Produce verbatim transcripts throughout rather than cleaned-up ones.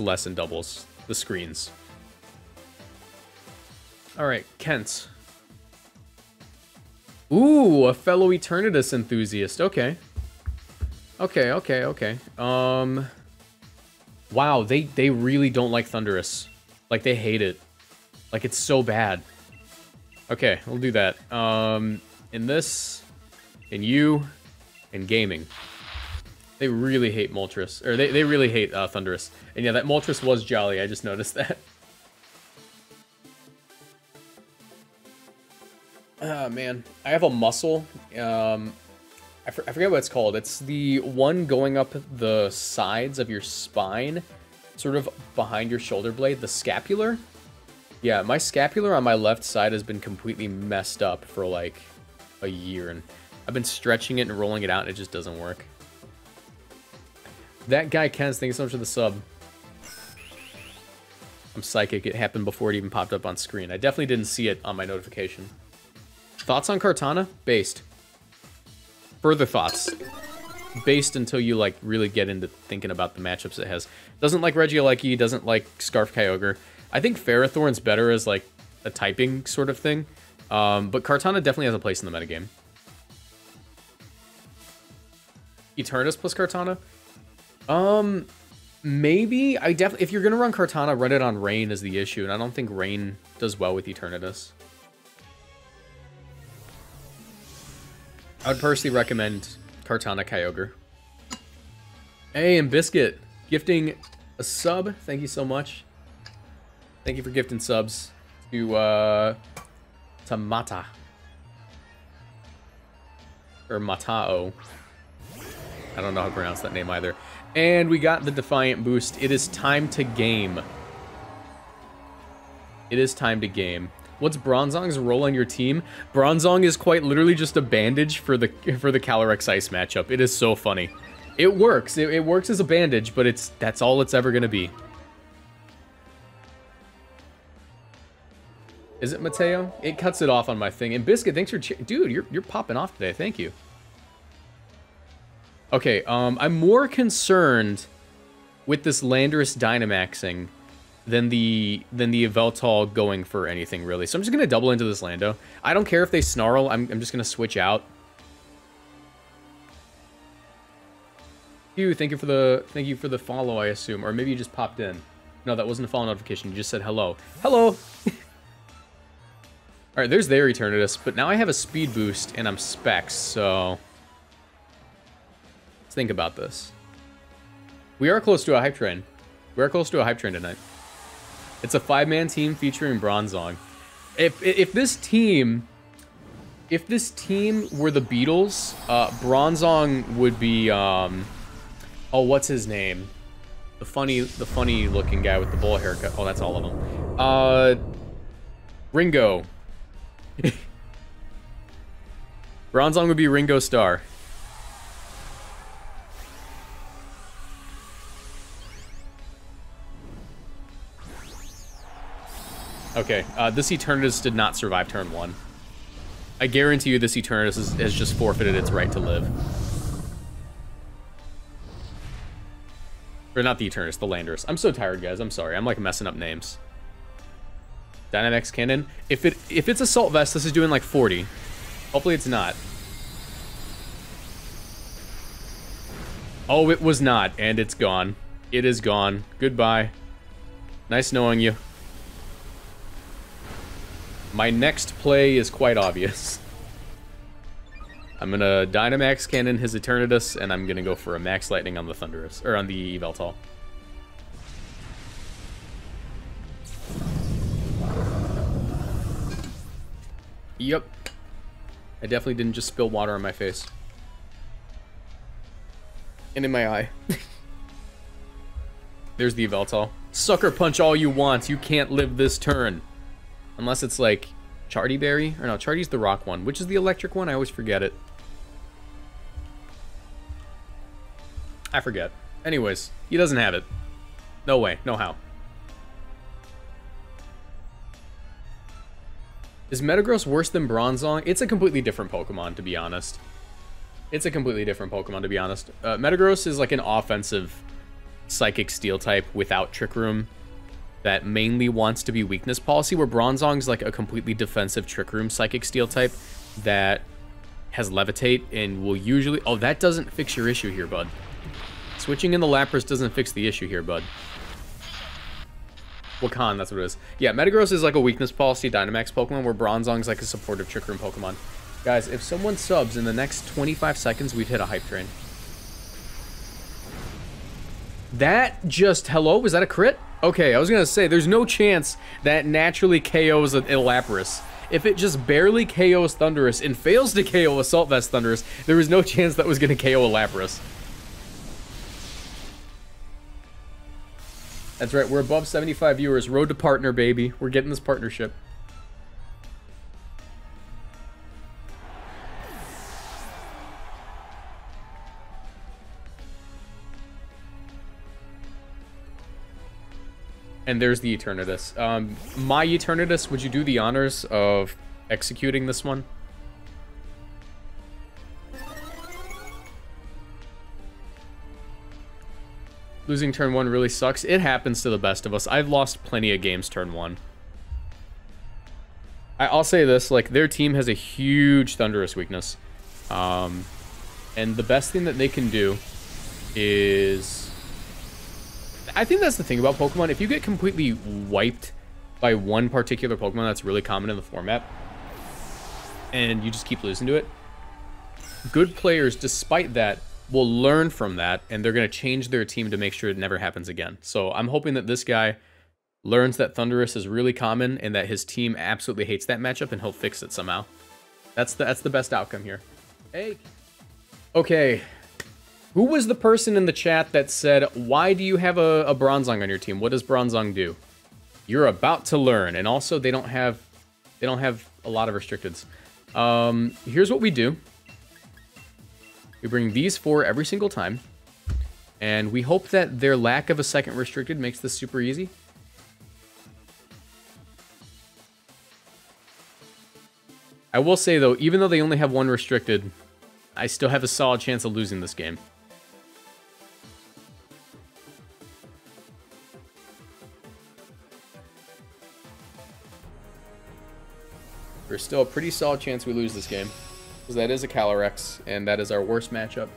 less than doubles the screens. All right, Kent. Ooh, a fellow Eternatus enthusiast. Okay. Okay, okay, okay. Um, wow, they, they really don't like Thundurus. Like, they hate it. Like, it's so bad. Okay, we'll do that. Um, in this, in you, in gaming. They really hate Moltres. Or they, they really hate uh, Thundurus. And yeah, that Moltres was jolly. I just noticed that. Ah, oh, man. I have a muscle. Um, I, for I forget what it's called. It's the one going up the sides of your spine, sort of behind your shoulder blade, the scapular. Yeah, my scapular on my left side has been completely messed up for like a year, and I've been stretching it and rolling it out, and it just doesn't work. That guy, Ken's, thank you so much for the sub. I'm psychic. It happened before it even popped up on screen. I definitely didn't see it on my notification. Thoughts on Kartana? Based. Further thoughts. Based until you, like, really get into thinking about the matchups it has. Doesn't like Regieleki, doesn't like Scarf Kyogre. I think Ferrothorn's better as, like, a typing sort of thing. Um, but Kartana definitely has a place in the metagame. Eternatus plus Kartana? Um, maybe. I definitely. If you're going to run Kartana, run it on Rain is the issue. And I don't think Rain does well with Eternatus. I would personally recommend Kartana Kyogre. Hey, and Biscuit, gifting a sub. Thank you so much. Thank you for gifting subs to, uh, to Mata. Or Matao. I don't know how to pronounce that name either. And we got the Defiant boost. It is time to game. It is time to game. What's Bronzong's role on your team? Bronzong is quite literally just a bandage for the for the Calyrex Ice matchup. It is so funny. It works. It, it works as a bandage, but it's that's all it's ever gonna be. Is it Mateo? It cuts it off on my thing. And Biscuit, thanks for che dude. You're you're popping off today. Thank you. Okay. Um, I'm more concerned with this Landorus Dynamaxing than the than the Yveltal going for anything, really. So I'm just going to double into this Lando. I don't care if they snarl. I'm, I'm just going to switch out. Hugh, thank you for the thank you for the follow, I assume. Or maybe you just popped in. No, that wasn't a follow notification. You just said hello. Hello! All right, there's their Eternatus. But now I have a speed boost, and I'm specs, so... Let's think about this. We are close to a hype train. We are close to a hype train tonight. It's a five-man team featuring Bronzong. If if this team, if this team were the Beatles, uh, Bronzong would be. Um, oh, what's his name? The funny, the funny-looking guy with the bowl haircut. Oh, that's all of them. Uh, Ringo. Bronzong would be Ringo Starr. Okay, uh, this Eternatus did not survive turn one. I guarantee you this Eternatus is, has just forfeited its right to live. Or not the Eternatus, the Landorus. I'm so tired, guys. I'm sorry. I'm, like, messing up names. Dynamax Cannon. If it if it's Assault Vest, this is doing, like, forty. Hopefully it's not. Oh, it was not, and it's gone. It is gone. Goodbye. Nice knowing you. My next play is quite obvious. I'm gonna Dynamax Cannon his Eternatus, and I'm gonna go for a Max Lightning on the Thundurus, or on the Yveltal. Yep. I definitely didn't just spill water on my face. And in my eye. There's the Yveltal. Sucker punch all you want, you can't live this turn. Unless it's like Chardyberry. Or no, Chardy's the rock one. Which is the electric one? I always forget it. I forget. Anyways, he doesn't have it. No way. No how. Is Metagross worse than Bronzong? It's a completely different Pokemon, to be honest. It's a completely different Pokemon, to be honest. Uh, Metagross is like an offensive Psychic Steel type without Trick Room that mainly wants to be weakness policy, where Bronzong's like a completely defensive Trick Room Psychic Steel type that has Levitate and will usually... Oh, that doesn't fix your issue here, bud. Switching in the Lapras doesn't fix the issue here, bud. Wakan, that's what it is. Yeah, Metagross is like a weakness policy Dynamax Pokemon, where Bronzong's like a supportive Trick Room Pokemon. Guys, if someone subs in the next twenty-five seconds, we've hit a hype train. That just... Hello? Was that a crit? Okay, I was going to say, there's no chance that naturally K Os an Lapras. If it just barely K Os Thundurus and fails to K O Assault Vest Thundurus, there was no chance that was going to K O a Lapras. That's right, we're above seventy-five viewers. Road to partner, baby. We're getting this partnership. And there's the Eternatus. Um, my Eternatus, would you do the honors of executing this one? Losing turn one really sucks. It happens to the best of us. I've lost plenty of games turn one. I, I'll say this, like, their team has a huge Thundurus weakness. Um, and the best thing that they can do is... I think that's the thing about Pokemon. If you get completely wiped by one particular Pokemon that's really common in the format, and you just keep losing to it, good players, despite that, will learn from that, and they're going to change their team to make sure it never happens again. So I'm hoping that this guy learns that Thundurus is really common and that his team absolutely hates that matchup, and he'll fix it somehow. That's the, that's the best outcome here. Hey. Okay. Who was the person in the chat that said, why do you have a, a Bronzong on your team? What does Bronzong do? You're about to learn. And also, they don't have they don't have a lot of restricteds. Um, here's what we do. We bring these four every single time. And we hope that their lack of a second restricted makes this super easy. I will say, though, even though they only have one restricted, I still have a solid chance of losing this game. There's still a pretty solid chance we lose this game, because that is a Calyrex, and that is our worst matchup.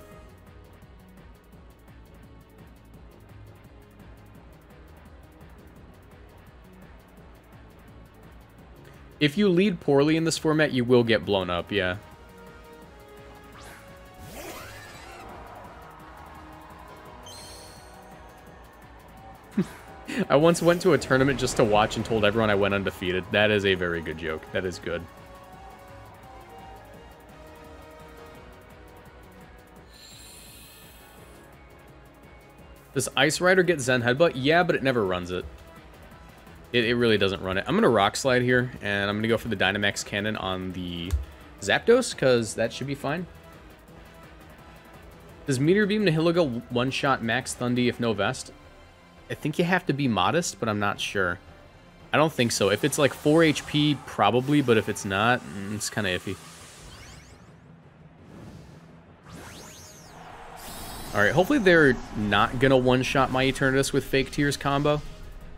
If you lead poorly in this format, you will get blown up, yeah. I once went to a tournament just to watch and told everyone I went undefeated. That is a very good joke. That is good. Does Ice Rider get Zen Headbutt? Yeah, but it never runs it. It, it really doesn't run it. I'm going to Rock Slide here, and I'm going to go for the Dynamax Cannon on the Zapdos, because that should be fine. Does Meteor Beam Nihilego one-shot Max Thundurus if no Vest? I think you have to be modest, but I'm not sure. I don't think so. If it's like four H P, probably, but if it's not, it's kind of iffy. Alright, hopefully they're not going to one-shot my Eternatus with Fake Tears combo.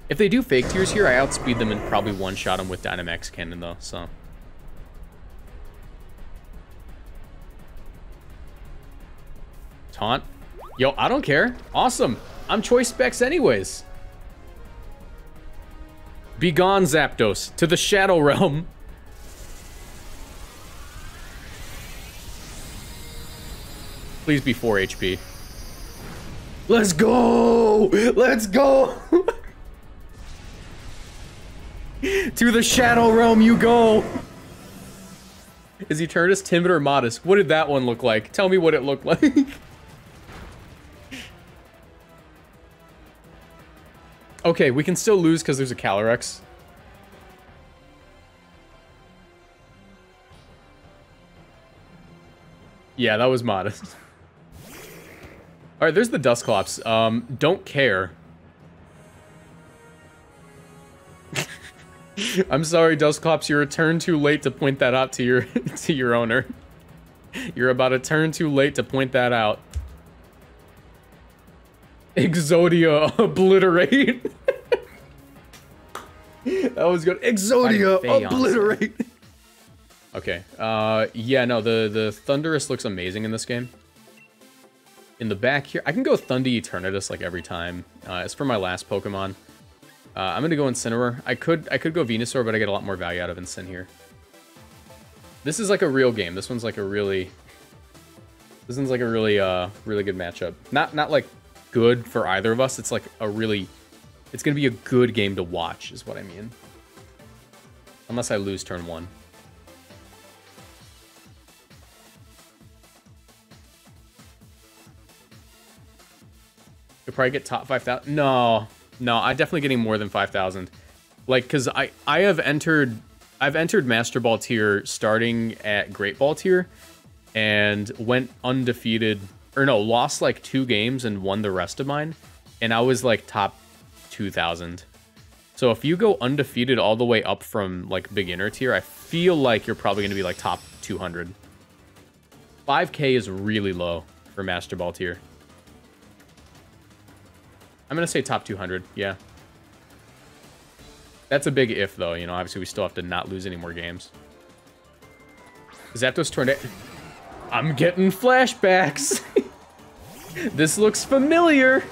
If they do Fake Tears here, I outspeed them and probably one-shot them with Dynamax Cannon, though, so... Taunt. Yo, I don't care. Awesome. I'm choice specs anyways. Be gone, Zapdos, to the Shadow Realm. Please be four H P. Let's go! Let's go! To the Shadow Realm you go! Is Eternatus timid or modest? What did that one look like? Tell me what it looked like. Okay, we can still lose because there's a Calyrex. Yeah, that was modest. Alright, there's the Dusclops. Um, don't care. I'm sorry, Dusclops, you're a turn too late to point that out to your to your owner. You're about a turn too late to point that out. Exodia obliterate. That was good. Exodia obliterate. Okay. Uh, yeah, no, the, the Thundurus looks amazing in this game. In the back here, I can go Thundurus Eternatus like every time. Uh, as for my last Pokemon, uh, I'm gonna go Incineroar. I could I could go Venusaur, but I get a lot more value out of Incin here. This is like a real game. This one's like a really, this one's like a really uh really good matchup. Not not like good for either of us. It's like a really, it's gonna be a good game to watch, is what I mean. Unless I lose turn one. You'll probably get top five thousand. No, no, I'm definitely getting more than five thousand. Like, cause I, I have entered, I've entered Master Ball tier starting at Great Ball tier and went undefeated, or no, lost like two games and won the rest of mine. And I was like top two thousand. So if you go undefeated all the way up from like beginner tier, I feel like you're probably gonna be like top two hundred. five K is really low for Master Ball tier. I'm gonna say top two hundred, yeah. That's a big if, though. You know, obviously we still have to not lose any more games. Zapdos Tornadus. I'm getting flashbacks. This looks familiar.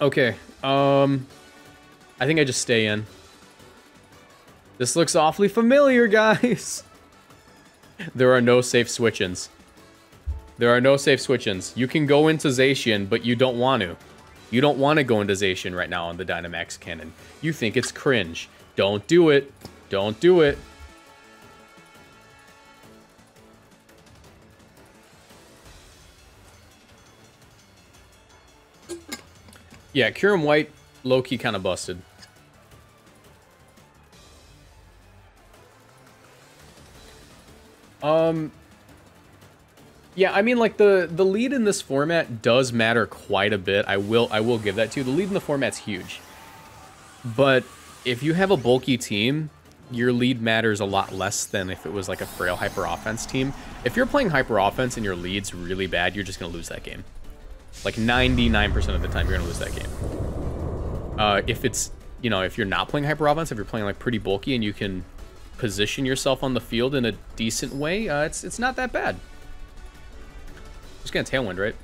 Okay. Um, I think I just stay in. This looks awfully familiar, guys. There are no safe switch-ins. There are no safe switch-ins. You can go into Zacian, but you don't want to. You don't want to go into Zacian right now on the Dynamax cannon. You think it's cringe. Don't do it. Don't do it. Yeah, Kyurem White, low-key kind of busted. Um, yeah, I mean, like, the, the lead in this format does matter quite a bit. I will, I will give that to you. The lead in the format's huge. But if you have a bulky team, your lead matters a lot less than if it was, like, a frail hyper-offense team. If you're playing hyper-offense and your lead's really bad, you're just going to lose that game. Like, ninety-nine percent of the time, you're going to lose that game. Uh, if it's, you know, if you're not playing hyper-offense, if you're playing, like, pretty bulky and you can position yourself on the field in a decent way, uh, it's it's not that bad. Just gonna Tailwind, right?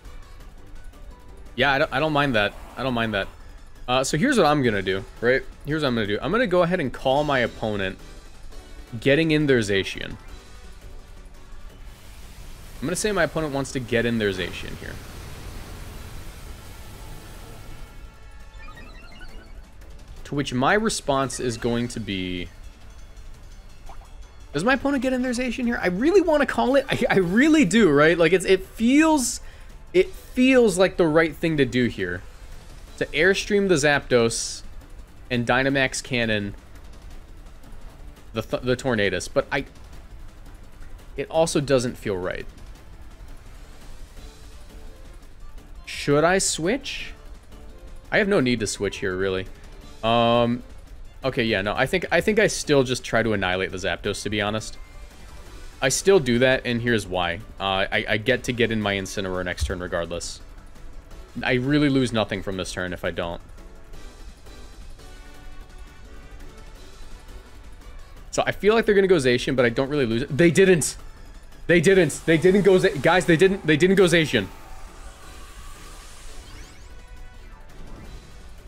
Yeah, I don't, I don't mind that. I don't mind that. Uh, so here's what I'm gonna do, right? Here's what I'm gonna do. I'm gonna go ahead and call my opponent getting in their Zacian. I'm gonna say my opponent wants to get in their Zacian here. To which my response is going to be... Does my opponent get in their Zacian here? I really want to call it. I, I really do, right? Like, it's it feels, it feels like the right thing to do here. To Airstream the Zapdos and Dynamax Cannon the, th the Tornadus. But I... It also doesn't feel right. Should I switch? I have no need to switch here, really. Um... Okay, yeah, no, I think I think I still just try to annihilate the Zapdos, to be honest. I still do that, and here's why. Uh, I, I get to get in my Incineroar next turn regardless. I really lose nothing from this turn if I don't. So I feel like they're going to go Zacian, but I don't really lose it. They didn't! They didn't! They didn't go Zacian! Guys, they didn't, they didn't go Zacian!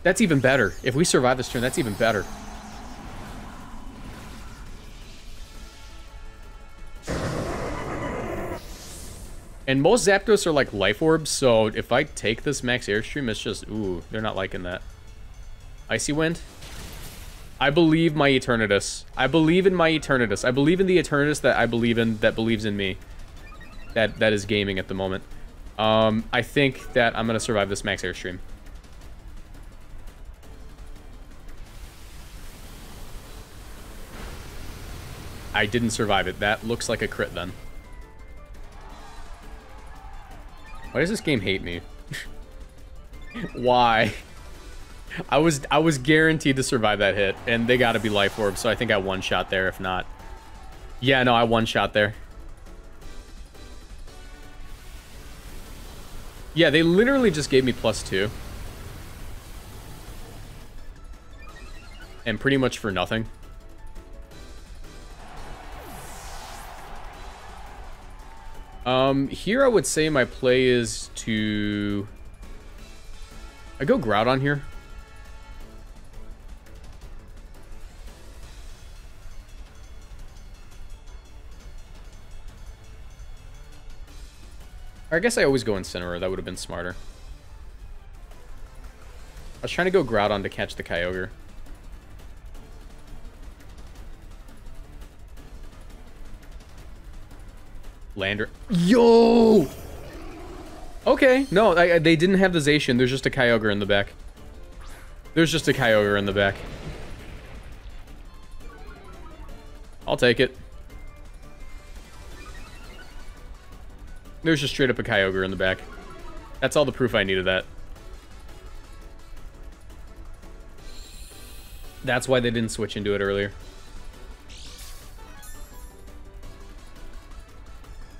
That's even better. If we survive this turn, that's even better. And most Zapdos are like life orbs, so if I take this max airstream, it's just, ooh, they're not liking that. Icy Wind. I believe my Eternatus. I believe in my Eternatus. I believe in the Eternatus that I believe in, that believes in me. That that is gaming at the moment. Um, I think that I'm gonna survive this max airstream. I didn't survive it. That looks like a crit then. Why does this game hate me? Why? I was I was guaranteed to survive that hit, and they gotta be life orbs, so I think I one-shot there if not. Yeah, no, I one-shot there. Yeah, they literally just gave me plus two. And pretty much for nothing. Um, here I would say my play is to... I go Groudon here. I guess I always go Incineroar. That would have been smarter. I was trying to go Groudon to catch the Kyogre. Landorus. Yo! Okay. No, I, I, they didn't have the Zacian. There's just a Kyogre in the back. There's just a Kyogre in the back. I'll take it. There's just straight up a Kyogre in the back. That's all the proof I need of that. That's why they didn't switch into it earlier.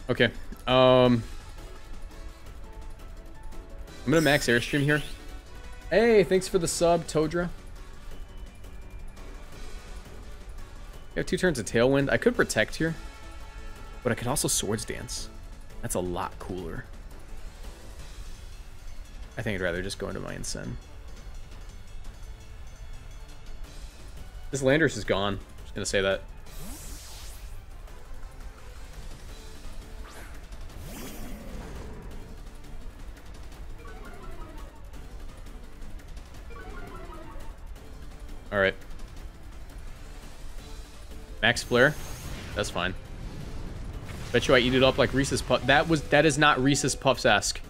Okay. Um, I'm going to max Airstream here. Hey, thanks for the sub, Todra. I have two turns of Tailwind. I could Protect here, but I could also Swords Dance. That's a lot cooler. I think I'd rather just go into my Incen. This Landorus is gone. I'm just going to say that. Alright. Max Flare. That's fine. Bet you I eat it up like Reese's Puff. That was that is not Reese's Puffs-esque.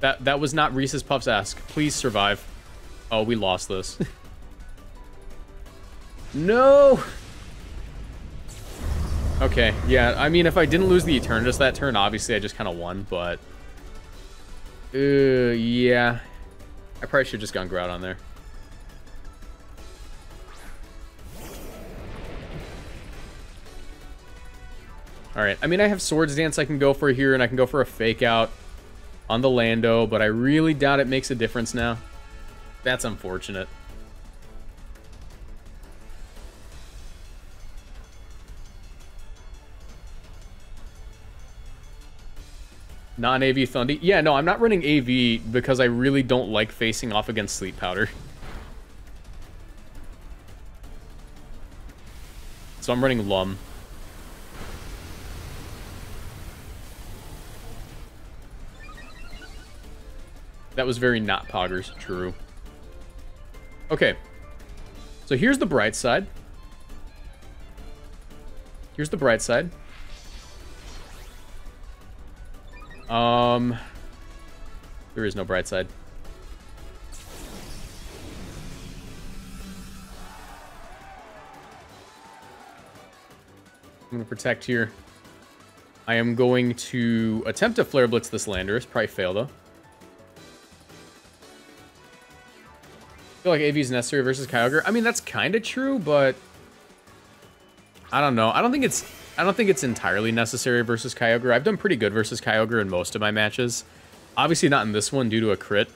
That that was not Reese's Puffs-esque. Please survive. Oh, we lost this. No. Okay, yeah. I mean, if I didn't lose the Eternatus that turn, obviously I just kind of won. But uh, yeah, I probably should have just gone Groudon there. Alright, I mean, I have Swords Dance I can go for here, and I can go for a Fake Out on the Lando, but I really doubt it makes a difference now. That's unfortunate. Non-A V Thundurus. Yeah, no, I'm not running A V because I really don't like facing off against Sleep Powder. So I'm running Lum. That was very not Poggers, true. Okay. So here's the bright side. Here's the bright side. Um, there is no bright side. I'm gonna Protect here. I am going to attempt to Flare Blitz this Landorus. Probably fail though. I feel like A V is necessary versus Kyogre. I mean, that's kind of true, but I don't know. I don't think it's I don't think it's entirely necessary versus Kyogre. I've done pretty good versus Kyogre in most of my matches. Obviously not in this one due to a crit.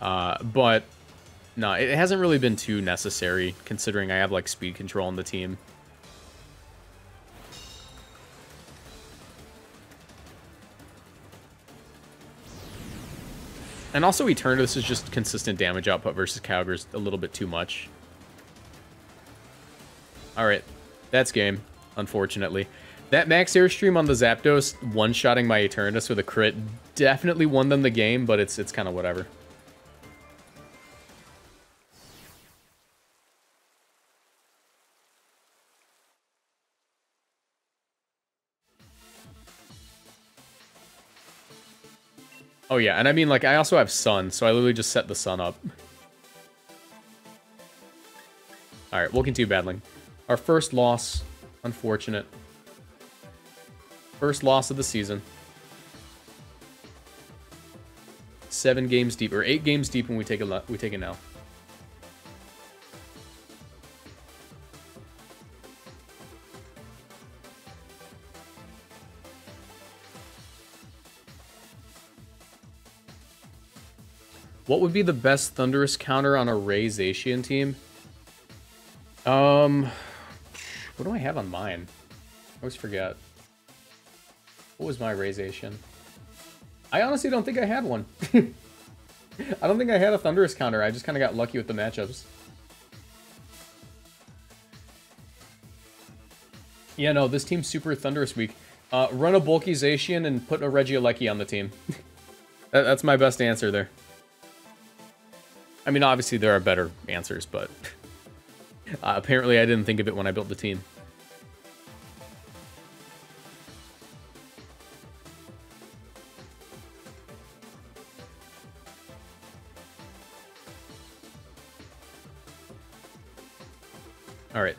Uh, but no, it hasn't really been too necessary considering I have like speed control on the team. And also Eternatus is just consistent damage output versus Kyogre's a little bit too much. Alright, that's game, unfortunately. That max Airstream on the Zapdos, one-shotting my Eternatus with a crit, definitely won them the game, but it's, it's kind of whatever. Oh yeah, and I mean, like, I also have Sun, so I literally just set the Sun up. Alright, we'll continue battling. Our first loss. Unfortunate. First loss of the season. Seven games deep, or eight games deep when we take a, we take an L. What would be the best Thundurus counter on a Ray Zacian team? Um, what do I have on mine? I always forget. What was my Ray Zacian? I honestly don't think I had one. I don't think I had a Thundurus counter. I just kind of got lucky with the matchups. Yeah, no, this team's super Thundurus weak. Uh, run a bulky Zacian and put a Regieleki on the team. that, that's my best answer there. I mean, obviously there are better answers, but uh, apparently I didn't think of it when I built the team. All right.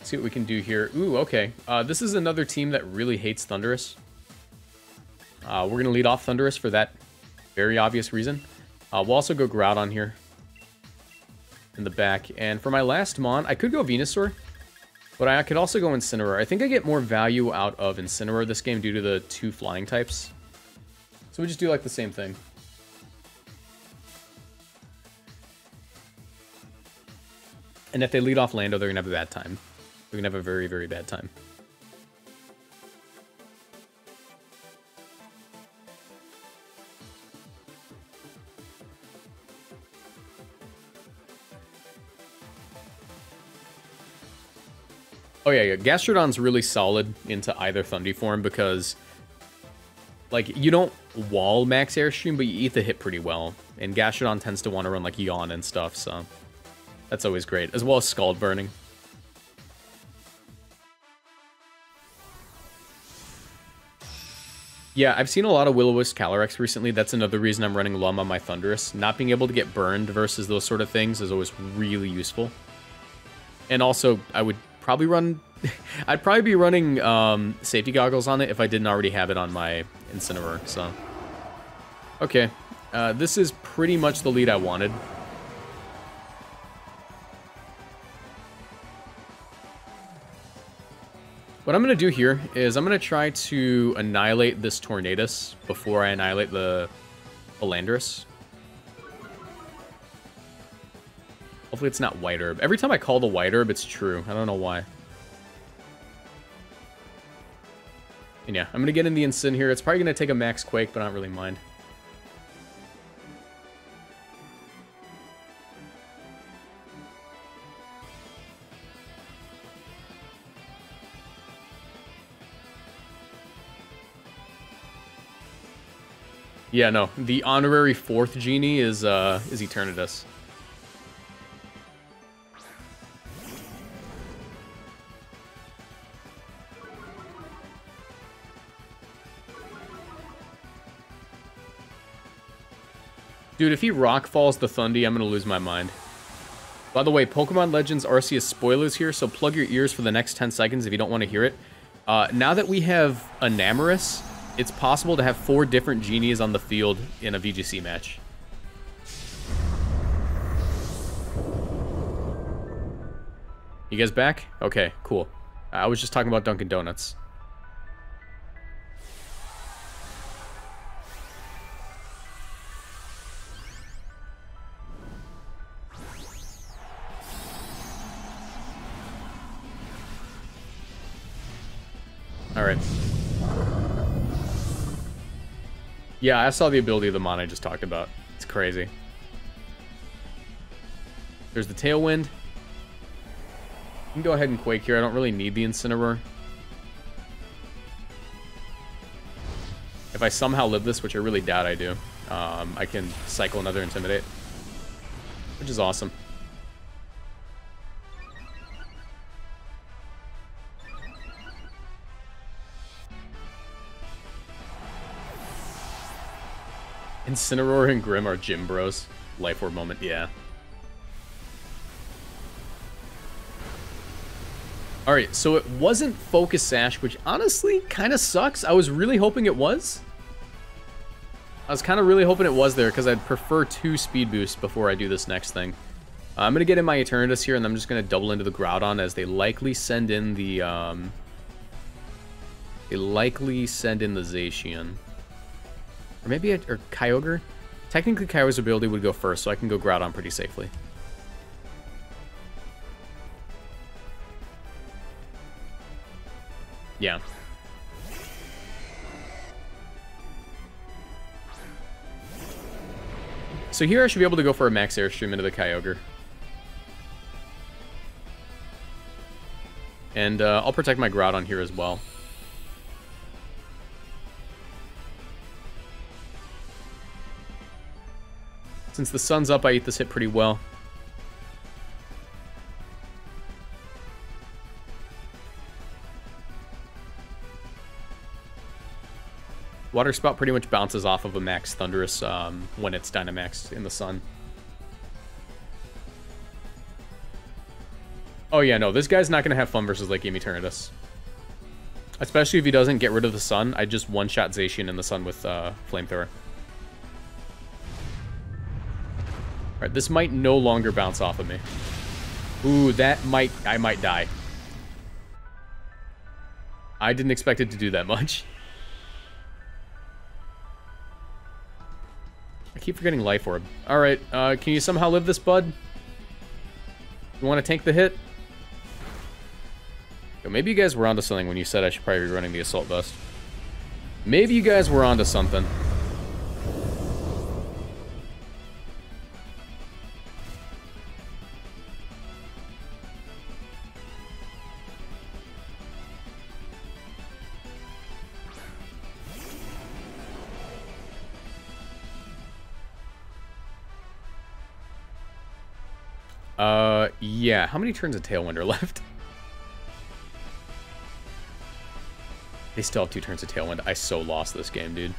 Let's see what we can do here. Ooh, okay. Uh, this is another team that really hates Thundurus. Uh, we're going to lead off Thundurus for that very obvious reason. Uh, we'll also go Groudon here in the back. And for my last Mon, I could go Venusaur, but I could also go Incineroar. I think I get more value out of Incineroar this game due to the two flying types. So we just do like the same thing. And if they lead off Lando, they're going to have a bad time. They're going to have a very, very bad time. Oh yeah, yeah, Gastrodon's really solid into either Thundurus form because, like, you don't wall max Airstream, but you eat the hit pretty well. And Gastrodon tends to want to run, like, Yawn and stuff, so that's always great. As well as Scald Burning. Yeah, I've seen a lot of Will-O-Wisp Calyrex recently. That's another reason I'm running Lum on my Thundurus. Not being able to get burned versus those sort of things is always really useful. And also, I would probably run I'd probably be running um, safety goggles on it if I didn't already have it on my Incineroar, so okay, uh, this is pretty much the lead I wanted. What I'm gonna do here is I'm gonna try to annihilate this Tornadus before I annihilate the, the Landorus. Hopefully it's not White Herb. Every time I call the White Herb, it's true. I don't know why. And yeah, I'm going to get in the Incin here. It's probably going to take a Max Quake, but I don't really mind. Yeah, no. The honorary fourth Genie is, uh, is Eternatus. Dude, if he rock falls the Thundurus, I'm going to lose my mind. By the way, Pokemon Legends Arceus spoilers here, so plug your ears for the next ten seconds if you don't want to hear it. Uh, now that we have Enamorous, it's possible to have four different genies on the field in a V G C match. You guys back? Okay, cool. I was just talking about Dunkin' Donuts. Alright. Yeah, I saw the ability of the Mon I just talked about. It's crazy. There's the Tailwind. You can go ahead and Quake here. I don't really need the Incineroar. If I somehow live this, which I really doubt I do, um, I can cycle another Intimidate, which is awesome. Incineroar and Grimm are gym bros. Life Orb moment, yeah. Alright, so it wasn't Focus Sash, which honestly kind of sucks. I was really hoping it was. I was kind of really hoping it was there, because I'd prefer two speed boosts before I do this next thing. Uh, I'm going to get in my Eternatus here, and I'm just going to double into the Groudon as they likely send in the... Um, they likely send in the Zacian. Or maybe a, or Kyogre. Technically, Kyogre's ability would go first, so I can go Groudon pretty safely. Yeah. So here I should be able to go for a max airstream into the Kyogre. And uh, I'll protect my Groudon here as well. Since the sun's up, I eat this hit pretty well. Water Spout pretty much bounces off of a max Thundurus um, when it's Dynamaxed in the sun. Oh yeah, no, this guy's not going to have fun versus late game Eternatus. Especially if he doesn't get rid of the sun. I just one-shot Zacian in the sun with uh, Flamethrower. Alright, this might no longer bounce off of me. Ooh, that might... I might die. I didn't expect it to do that much. I keep forgetting Life Orb. Alright, uh, can you somehow live this, bud? You want to tank the hit? Yo, maybe you guys were onto something when you said I should probably be running the Assault Vest. Maybe you guys were onto something. Uh, yeah. How many turns of Tailwind are left? They still have two turns of Tailwind. I so lost this game, dude.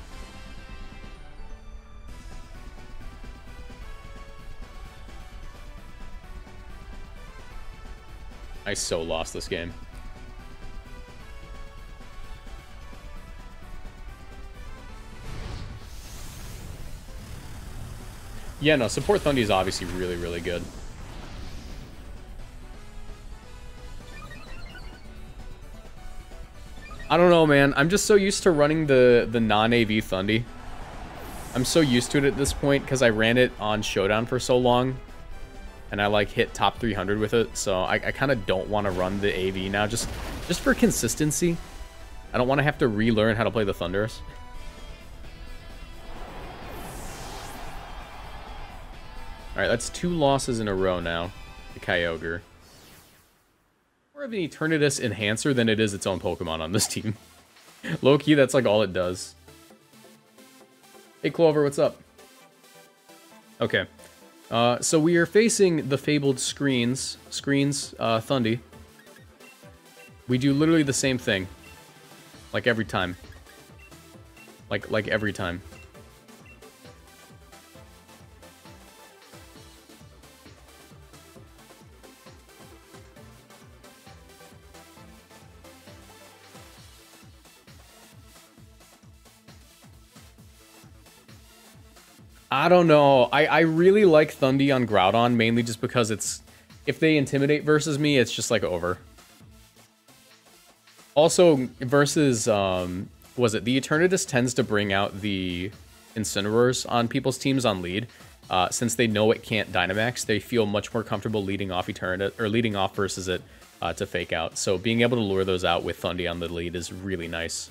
I so lost this game. Yeah, no, support Thundurus is obviously really, really good. I don't know, man. I'm just so used to running the, the non-A V Thundurus. I'm so used to it at this point because I ran it on Showdown for so long. And I, like, hit top three hundred with it. So I, I kind of don't want to run the A V now. Just, just for consistency. I don't want to have to relearn how to play the Thundurus. Alright, that's two losses in a row now. The Kyogre. More of an Eternatus enhancer than it is its own Pokemon on this team. Low-key, that's like all it does. Hey, Clover, what's up? Okay. Uh, so we are facing the fabled Screens. Screens, uh, Thundurus. We do literally the same thing. Like every time. Like, like every time. I don't know. I, I really like Thundurus on Groudon, mainly just because it's... If they intimidate versus me, it's just, like, over. Also, versus... Um, was it? The Eternatus tends to bring out the Incineroars on people's teams on lead. Uh, since they know it can't Dynamax, they feel much more comfortable leading off Eternatus... Or leading off versus it uh, to fake out. So being able to lure those out with Thundurus on the lead is really nice.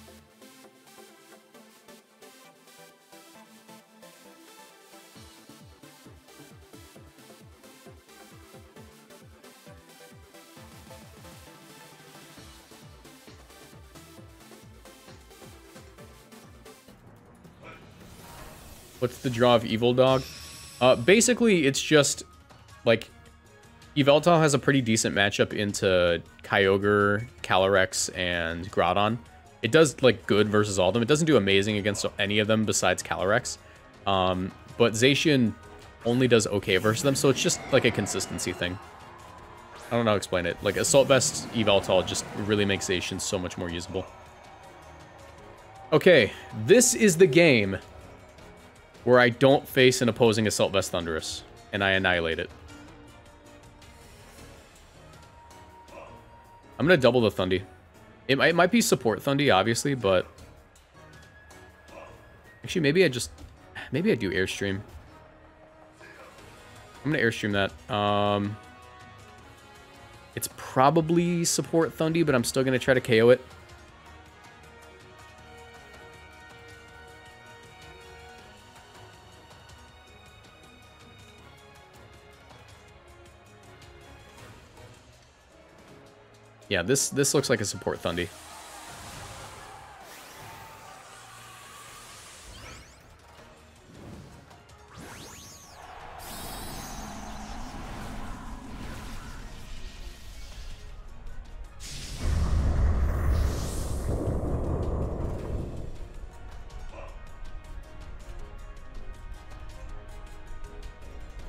What's the draw of Evil Dog? Uh, basically, it's just, like, Yveltal has a pretty decent matchup into Kyogre, Calyrex, and Groudon. It does, like, good versus all of them. It doesn't do amazing against any of them besides Calyrex. Um, but Zacian only does okay versus them, so it's just, like, a consistency thing. I don't know how to explain it. Like, Assault Vest Yveltal just really makes Zacian so much more usable. Okay, this is the game where I don't face an opposing Assault Vest Thundurus, and I annihilate it. I'm going to double the Thundurus. It might, it might be support Thundurus, obviously, but... Actually, maybe I just... Maybe I do Airstream. I'm going to Airstream that. Um, it's probably support Thundurus, but I'm still going to try to K O it. Yeah, this this looks like a support Thundurus.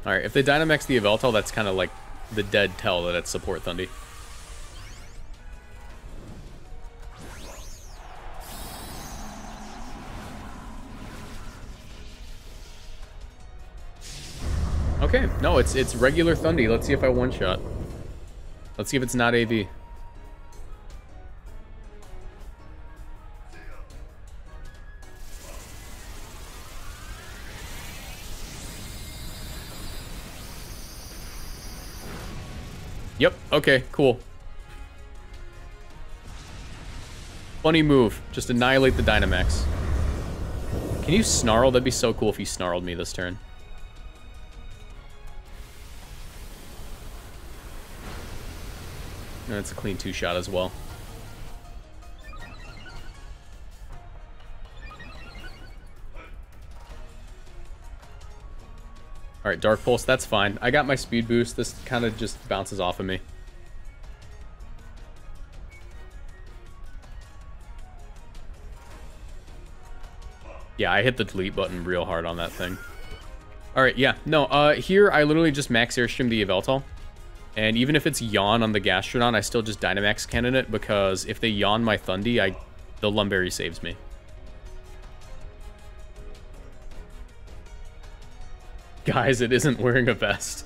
All right, if they Dynamax the Yveltal, that's kind of like the dead tell that it's support Thundurus. Okay, no, it's it's regular Thundurus. Let's see if I one-shot. Let's see if it's not A V. Yep, okay, cool. Funny move. Just annihilate the Dynamax. Can you snarl? That'd be so cool if you snarled me this turn. And it's a clean two-shot as well. Alright, Dark Pulse, that's fine. I got my speed boost. This kind of just bounces off of me. Yeah, I hit the delete button real hard on that thing. Alright, yeah. No, uh, here I literally just max Airstream the Yveltal. And even if it's Yawn on the Gastrodon, I still just Dynamax Cannon it, because if they Yawn my Thundurus, I the Lumberry saves me. Guys, it isn't wearing a vest.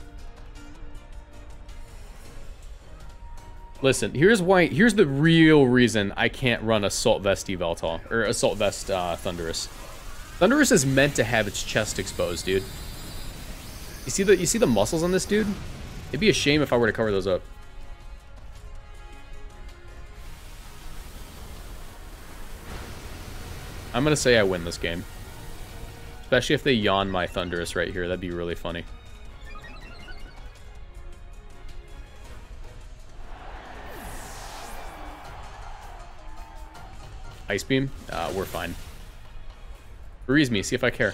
Listen, here's why. Here's the real reason I can't run Assault Vest Yveltal, or Assault Vest uh, Thundurus. Thundurus is meant to have its chest exposed, dude. You see the you see the muscles on this dude? It'd be a shame if I were to cover those up. I'm going to say I win this game. Especially if they yawn my Thundurus right here. That'd be really funny. Ice Beam? Uh, we're fine. Freeze me. See if I care.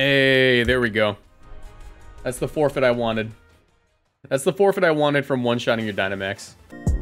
Hey, there we go. That's the forfeit I wanted. That's the forfeit I wanted from one-shotting your Dynamax.